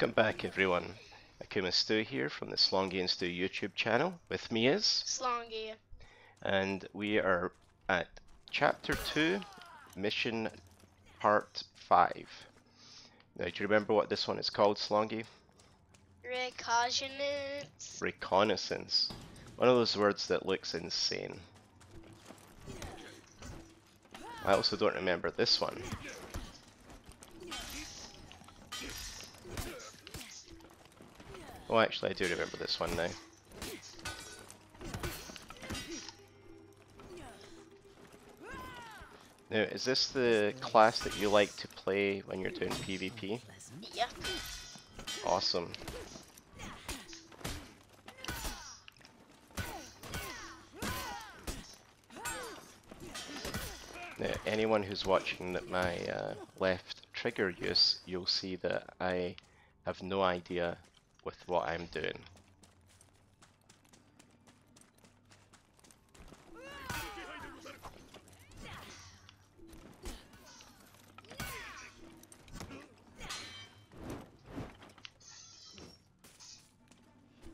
Welcome back everyone, Akuma Stew here from the Slongi and Stew YouTube channel. With me is Slongi, and we are at Chapter 2, Mission Part 5. Now, do you remember what this one is called, Slongi? Reconnaissance. Reconnaissance. One of those words that looks insane. I also don't remember this one. Oh, actually, I do remember this one now. Now, is this the class that you like to play when you're doing PvP? Yep. Awesome. Now, anyone who's watching that my left trigger use, you'll see that I have no idea with what I'm doing.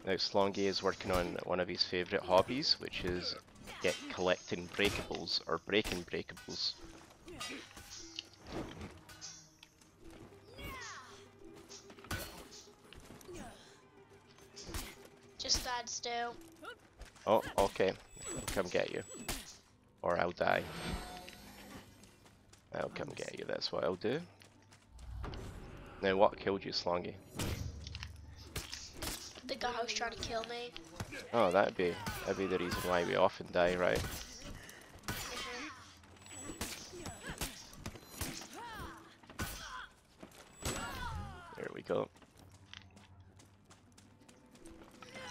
Now Slongi is working on one of his favourite hobbies, which is collecting breakables or breaking breakables. Oh, okay. I'll come get you. Or I'll die. I'll come get you, that's what I'll do. Now, what killed you, Slongi? The guy who's trying to kill me. Oh, that'd be the reason why we often die, right? There we go.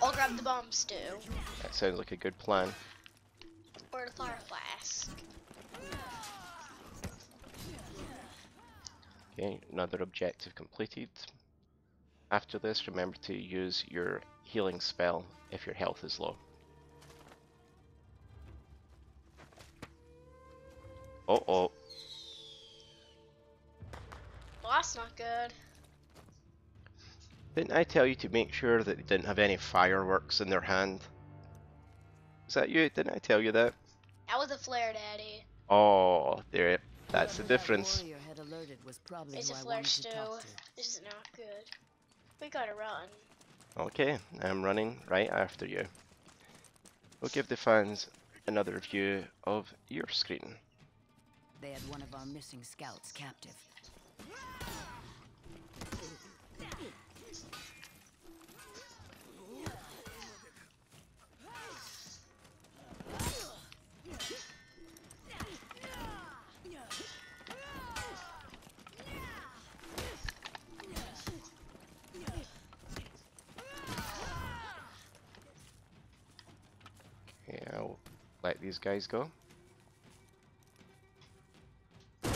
I'll grab the bombs too. That sounds like a good plan. Or the fire flask. Okay, another objective completed. After this, remember to use your healing spell if your health is low. Uh-oh. Well, that's not good. Didn't I tell you to make sure that they didn't have any fireworks in their hand? Is that you? Didn't I tell you that? That was a flare, Daddy. Oh, there. That's the difference. It's a flare, Stu. This is not good. We gotta run. Okay, I'm running right after you. We'll give the fans another view of your screen. They had one of our missing scouts captive. Let these guys go. There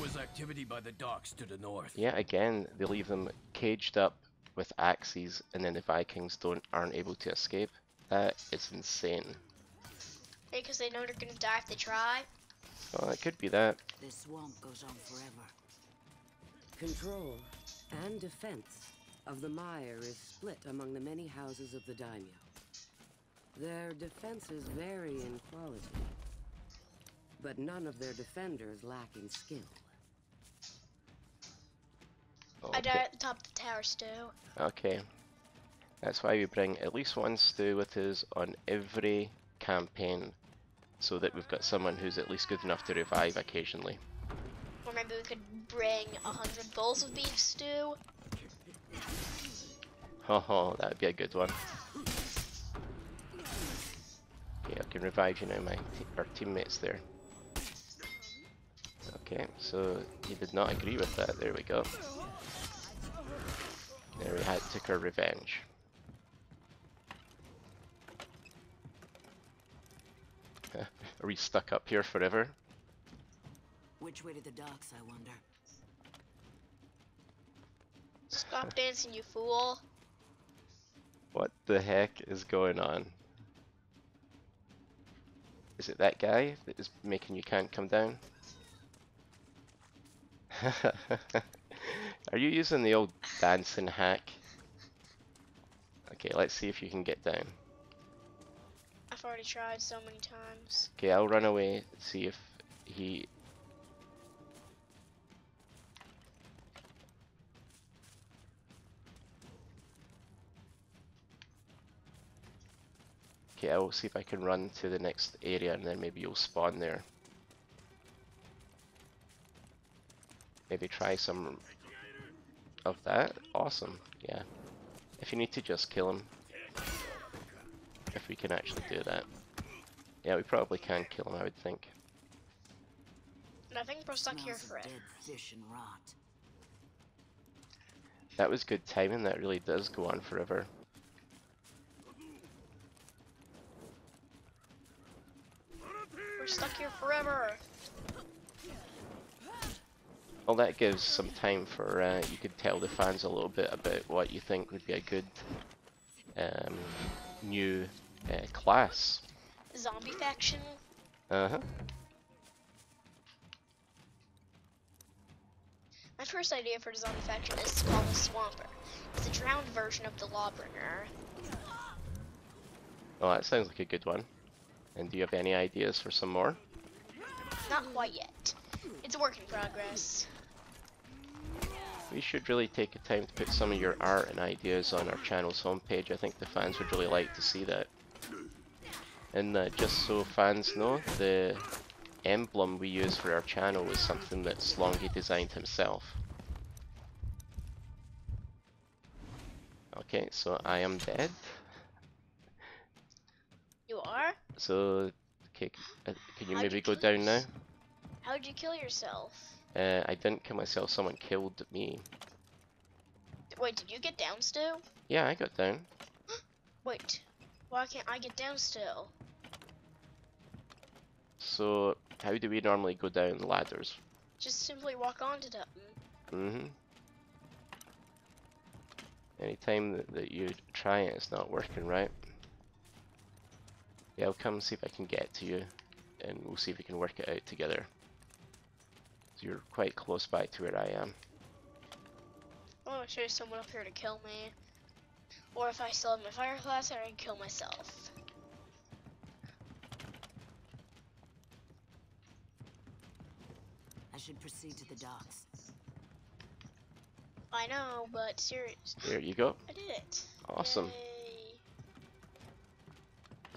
was activity by the docks to the north. Yeah, again, they leave them caged up with axes, and then the Vikings aren't able to escape. That is insane. Hey, because they know they're gonna die if they try. Well, it could be that. This swamp goes on forever. Control and defense of the mire is split among the many houses of the Daimyo. Their defenses vary in quality, but none of their defenders lack in skill. Okay. I died at the top of the tower, Stu. Okay. That's why we bring at least one Stu with us on every campaign, so that we've got someone who's at least good enough to revive occasionally. Or maybe we could bring 100 bowls of beef stew. Oh, that'd be a good one. Yeah, I can revive you now, our teammates there. Okay, so he did not agree with that. There we go. There we took our revenge. Are we stuck up here forever? Which way to the docks, I wonder? Stop dancing, you fool! What the heck is going on? Is it that guy that is making you can't come down? Are you using the old dancing hack. Okay, let's see if you can get down. I've already tried so many times. Okay, I'll run away, see if he... Okay, I'll see if I can run to the next area and then maybe you'll spawn there. Maybe try some of that. Awesome, yeah. If you need to just kill him. If we can actually do that. Yeah, we probably can kill him, I would think. And I think we're stuck here for it. That was good timing, that really does go on forever. We're stuck here forever! Well, that gives some time for, you could tell the fans a little bit about what you think would be a good new class. Zombie faction? Uh-huh. My first idea for the zombie faction is called the Swamper. It's a drowned version of the Lawbringer. Oh, that sounds like a good one. And do you have any ideas for some more? Not quite yet. It's a work in progress. We should really take the time to put some of your art and ideas on our channel's homepage. I think the fans would really like to see that. And just so fans know, the emblem we use for our channel is something that Slongi designed himself. Okay, so I am dead. You are? So, okay, can you maybe go down now? How'd you kill yourself? I didn't kill myself, someone killed me. Wait, did you get down still? Yeah, I got down. Wait, why can't I get down still? So, how do we normally go down ladders? Just simply walk onto them. Mm-hmm. Anytime that you try it, it's not working, right? Yeah, I'll come see if I can get to you, and we'll see if we can work it out together. So you're quite close by to where I am. I want to show someone up here to kill me. Or if I still have my fire class, I can kill myself. I should proceed to the docks. I know, but seriously. There you go. I did it. Awesome.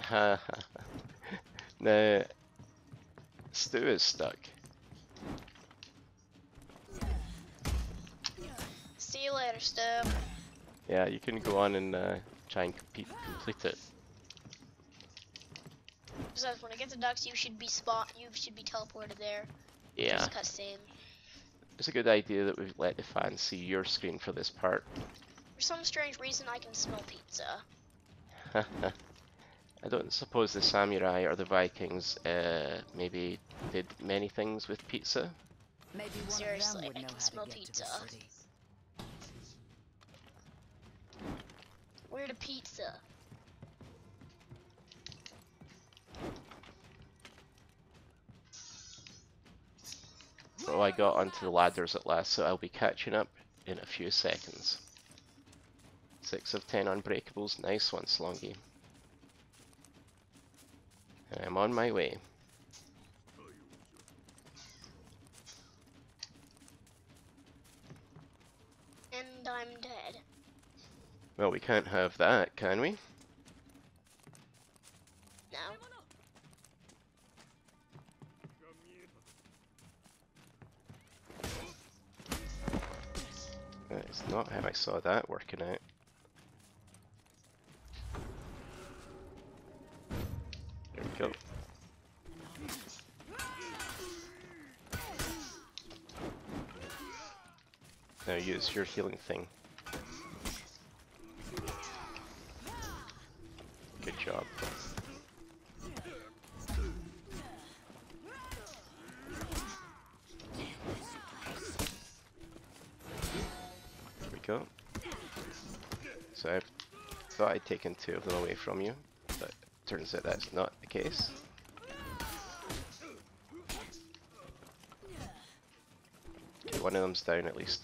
Ha ha. Now, Stu is stuck. See you later, Stu. Yeah, you can go on and try and complete it. Besides, when I get the ducks, you should be teleported there. Yeah. Just cutscene. It's a good idea that we've let the fans see your screen for this part. For some strange reason, I can smell pizza. I don't suppose the samurai or the Vikings maybe did many things with pizza. Maybe one Seriously, of them would I can smell pizza. Where the pizza? So I got onto the ladders at last, so I'll be catching up in a few seconds. 6 of 10 unbreakables, nice one, Slongi. I'm on my way. And I'm dead. Well, we can't have that, can we? No. That is not how I saw that working out. Go. Now use your healing thing. Good job. There we go. So I thought I'd taken 2 of them away from you. Turns out that's not the case. Okay, one of them's down at least.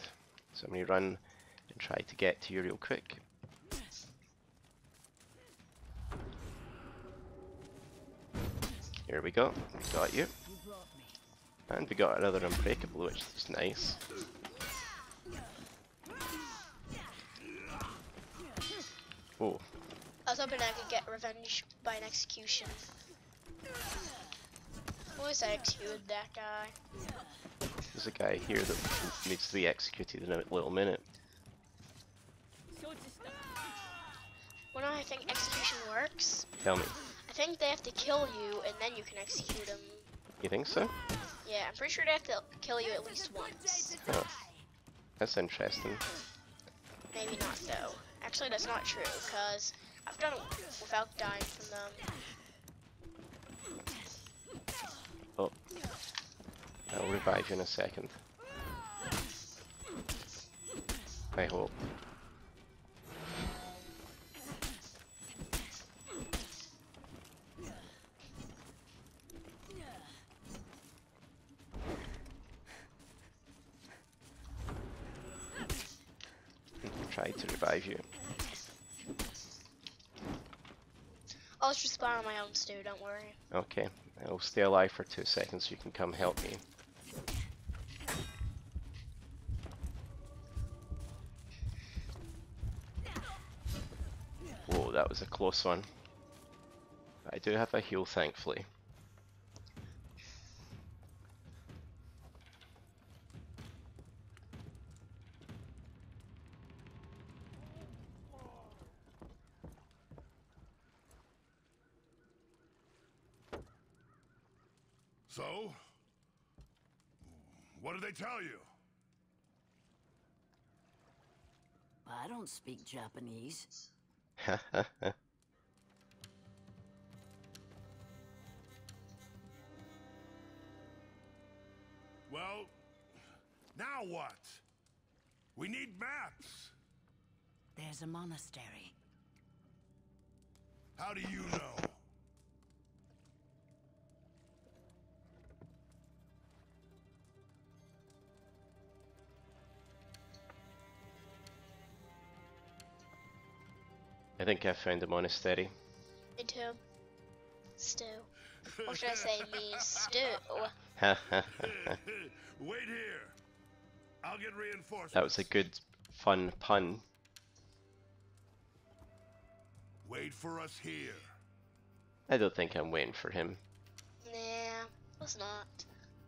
So I'm gonna run and try to get to you real quick. Here we go, we got you. And we got another unbreakable, which is nice. Oh. I was hoping I could get revenge by an execution. At least I executed that guy. There's a guy here that needs to be executed in a little minute. Well, no, I think execution works. Tell me. I think they have to kill you and then you can execute them. You think so? Yeah, I'm pretty sure they have to kill you at least once. Oh. That's interesting. Maybe not though. Actually, that's not true, because I've done it without dying from them. Oh. I'll revive you in a second. I hope. Try to revive you. I'll just respawn on my own, Stu, don't worry. Okay, I'll stay alive for 2 seconds so you can come help me. Whoa, that was a close one. I do have a heal, thankfully. So, what did they tell you? I don't speak Japanese. Well, now what? We need maps. There's a monastery. How do you know? I think I found a monastery. Me too. Stew. Or should I say me, Stew? Wait here. I'll get reinforcements. That was a good, fun pun. Wait for us here. I don't think I'm waiting for him. Nah, let's not.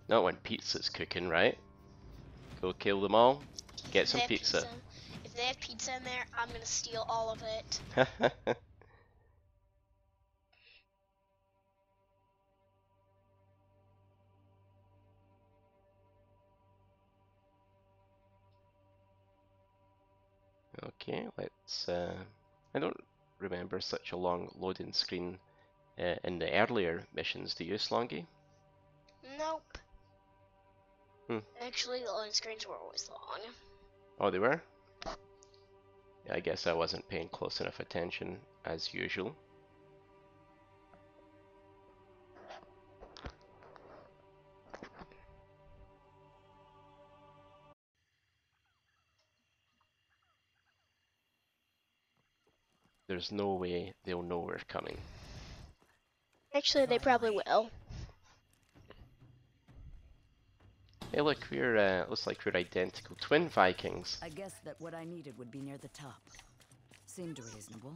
Not when pizza's cooking, right? Go kill them all. Get some pizza. If they have pizza in there, I'm gonna steal all of it. Okay, let's... I don't remember such a long loading screen in the earlier missions, do you, Slongi? Nope. Hmm. Actually, the loading screens were always long. Oh, they were? I guess I wasn't paying close enough attention, as usual. There's no way they'll know we're coming. Actually, they probably will. Hey, look, we're looks like we're identical twin Vikings. I guess that what I needed would be near the top. Seemed reasonable.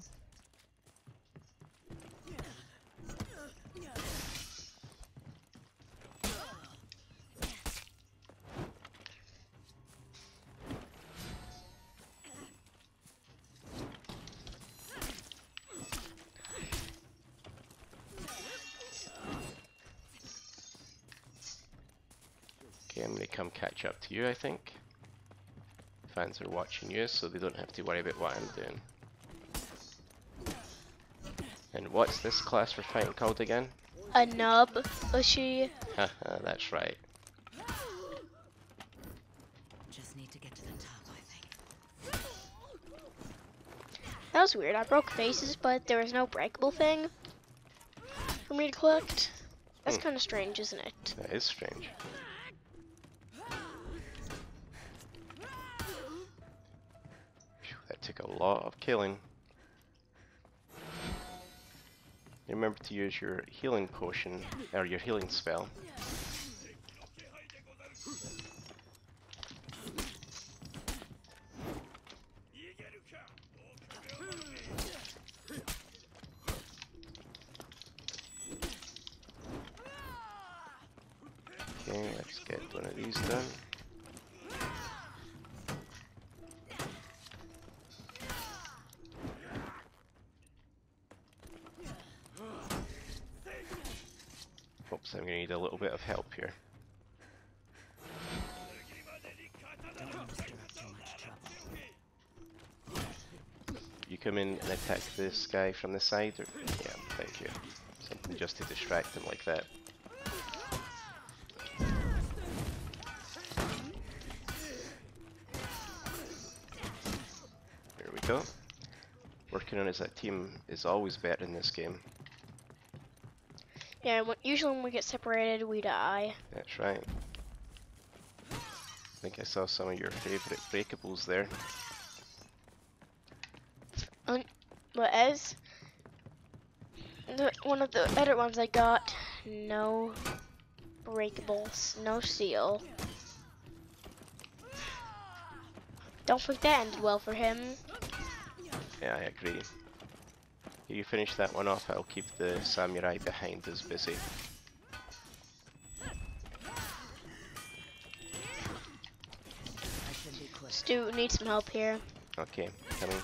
I'm gonna come catch up to you, I think. Fans are watching you, so they don't have to worry about what I'm doing. And what's this class we're fighting called again? A nub, Ushi. Haha, that's right. Just need to get to the top, I think. That was weird. I broke faces, but there was no breakable thing for me to collect. That's kind of strange, isn't it? That is strange. a lot of killing. Remember to use your healing potion, or your healing spell. Okay, let's get one of these done. Oops, I'm gonna need a little bit of help here. You come in and attack this guy from the side, or? Yeah, thank you. Something just to distract him like that. There we go. Working on as a team is always better in this game. Yeah, usually when we get separated, we die. That's right. I think I saw some of your favorite breakables there. What is? One of the other ones I got, no breakables, no seal. Don't think that ended well for him. Yeah, I agree. You finish that one off, I'll keep the samurai behind us busy. Stu needs some help here. Okay, coming.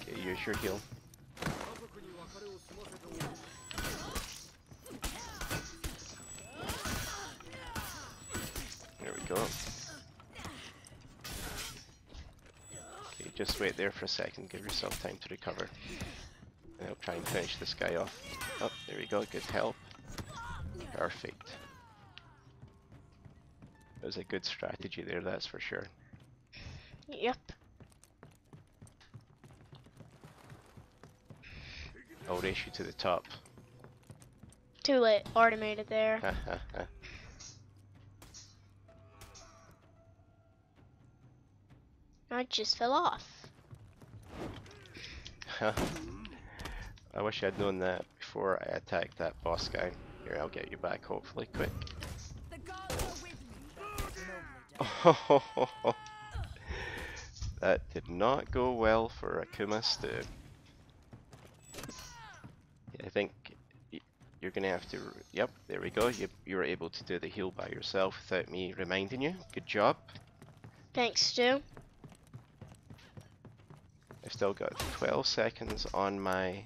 Okay, use your heal. There we go. Just wait there for a second, give yourself time to recover. And I'll try and finish this guy off. Oh, there we go, good help. Perfect. That was a good strategy there, that's for sure. Yep. I'll race you to the top. Too late, already made it there. I just fell off. I wish I'd known that before I attacked that boss guy. Here, I'll get you back hopefully quick. Oh, that did not go well for Akuma Stew. Yeah, I think you're gonna have to. Yep, there we go. You were able to do the heal by yourself without me reminding you. Good job. Thanks, Stu. Still got 12 seconds on my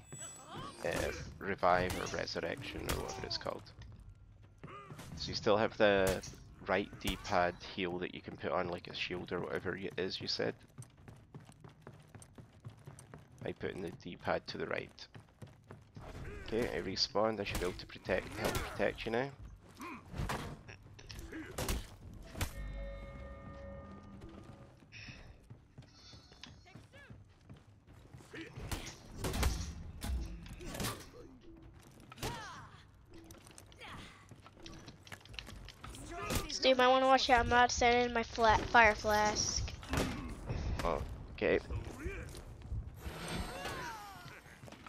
revive or resurrection or whatever it's called. So you still have the right D-pad heal that you can put on like a shield or whatever it is you said. By putting the D-pad to the right. Okay, I respawned. I should be able to help protect you now. You might want to watch out. I'm about to send in my fire flask. Okay.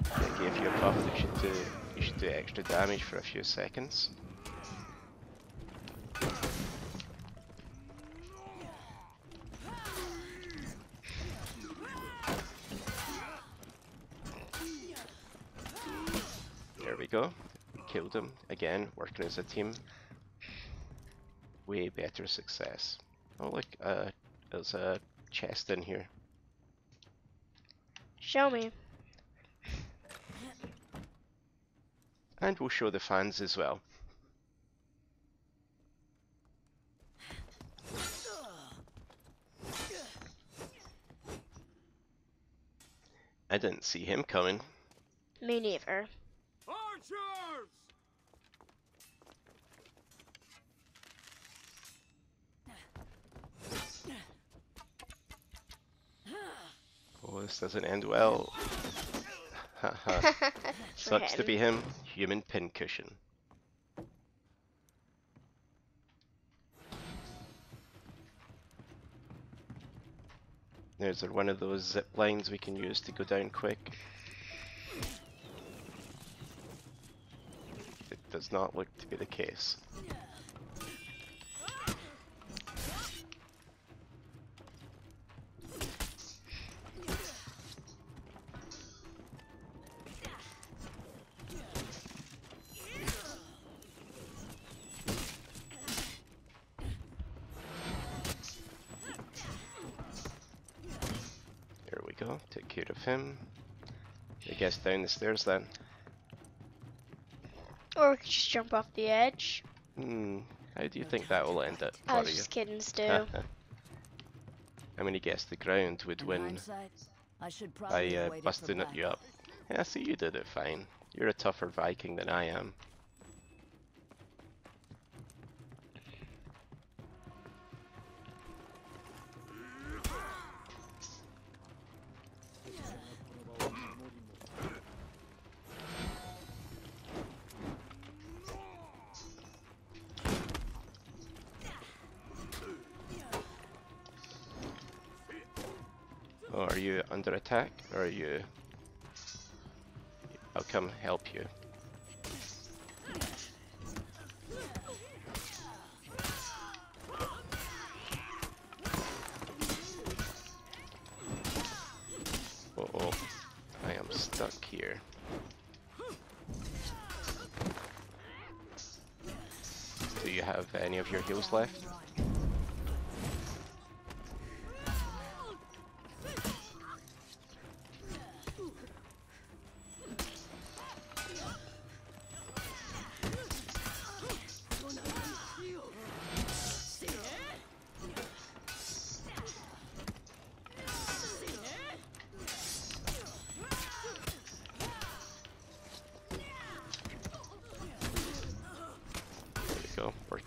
Okay, if you're buffed, you should do extra damage for a few seconds. There we go. Killed him again. Working as a team. Way better success. Oh look, there's a chest in here. Show me. And we'll show the fans as well. I didn't see him coming. Me neither. Archers! Oh, this doesn't end well. Sucks to be him. Human pincushion. There's one of those zip lines we can use to go down quick. It does not look to be the case. Take care of him. I guess down the stairs then. Or we could just jump off the edge. Hmm. How do you think that will end up? I was just kidding, Stu. I'm gonna guess the ground would win by busting you up. Yeah, see, you did it fine. You're a tougher Viking than I am. Are you under attack, or are you? I'll come help you. Uh-oh, I am stuck here. Do you have any of your heals left?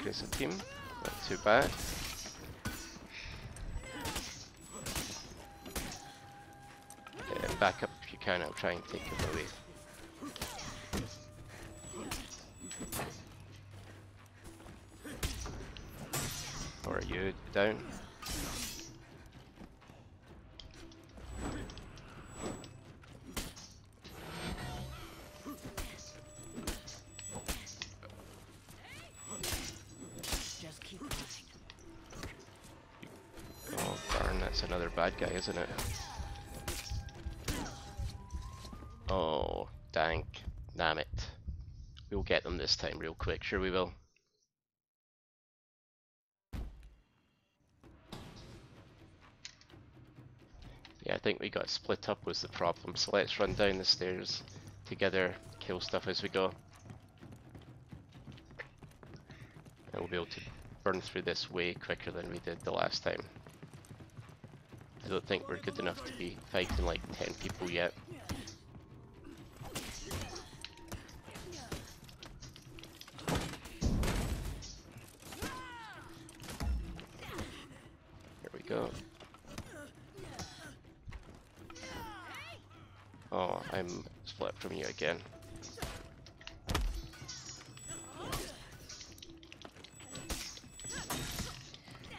As a team, not too bad. Yeah, back up if you can, I'll try and take him away. Or are you down? Another bad guy, isn't it? Oh, dank. Damn it. We'll get them this time real quick, sure we will. Yeah, I think we got split up was the problem, so let's run down the stairs together, kill stuff as we go. And we'll be able to burn through this way quicker than we did the last time. I don't think we're good enough to be fighting like 10 people yet. Here we go. Oh, I'm split from you again.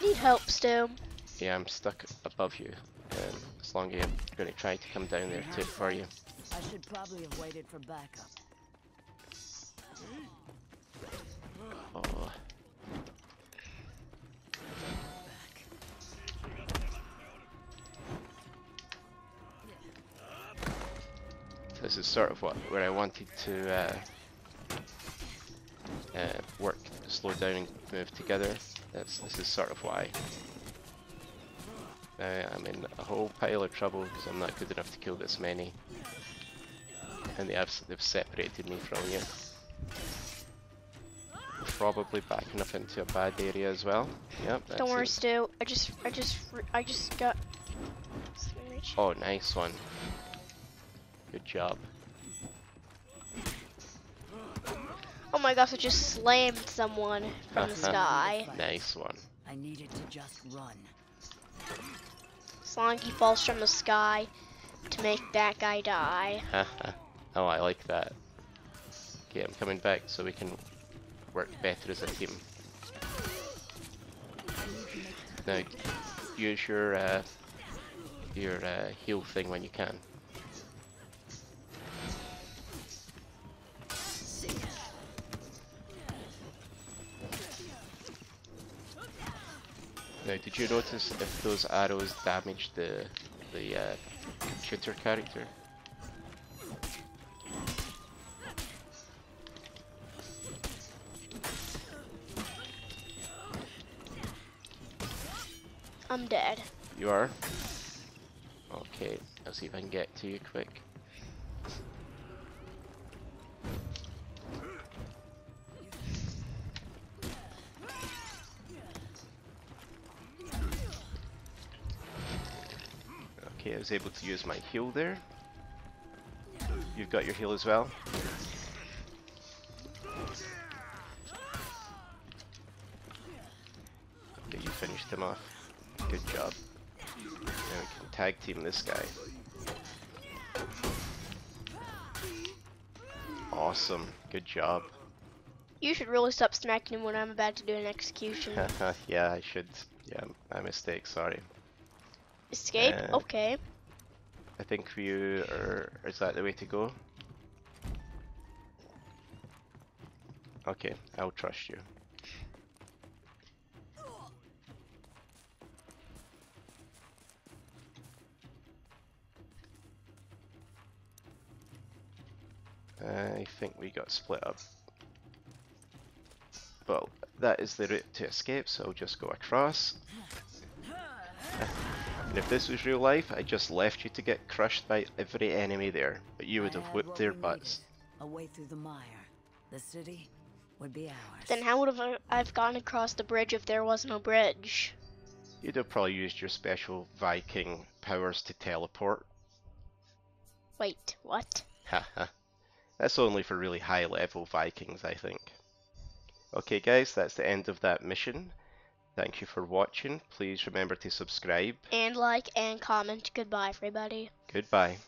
Need help, Stu. Yeah, I'm stuck above you, and Slongi, I'm going to try to come down there too for you. I should probably have waited for backup. Oh. This is sort of where I wanted to work, slow down and move together. This is sort of why. Now I'm in a whole pile of trouble because I'm not good enough to kill this many. And they've separated me from you. Probably backing up into a bad area as well. Yep. That's Don't worry, Stu. I just got. Oh, nice one. Good job. Oh my gosh! I just slammed someone from the sky. Nice one. I needed to just run. Slongi falls from the sky to make that guy die. Oh, I like that. Okay, I'm coming back so we can work better as a team. Now, use your heal thing when you can. Now, did you notice if those arrows damage the shooter character? I'm dead. You are? Okay, I'll see if I can get to you quick. Okay, I was able to use my heal there. You've got your heal as well. Okay, you finished him off. Good job. Now we can tag team this guy. Awesome. Good job. You should really stop smacking him when I'm about to do an execution. Yeah, I should. Yeah, my mistake. Sorry. Escape? Okay. I think we are... Is that the way to go? Okay, I'll trust you. I think we got split up. Well, that is the route to escape, so I'll just go across. And if this was real life, I just left you to get crushed by every enemy there, but you would have whooped their butts. A way through the mire. The city would be ours. Then how would have I've gotten across the bridge if there was no bridge? You'd have probably used your special Viking powers to teleport. Wait, what? Haha. That's only for really high level Vikings, I think. Okay guys, that's the end of that mission. Thank you for watching. Please remember to subscribe. And like and comment. Goodbye everybody. Goodbye.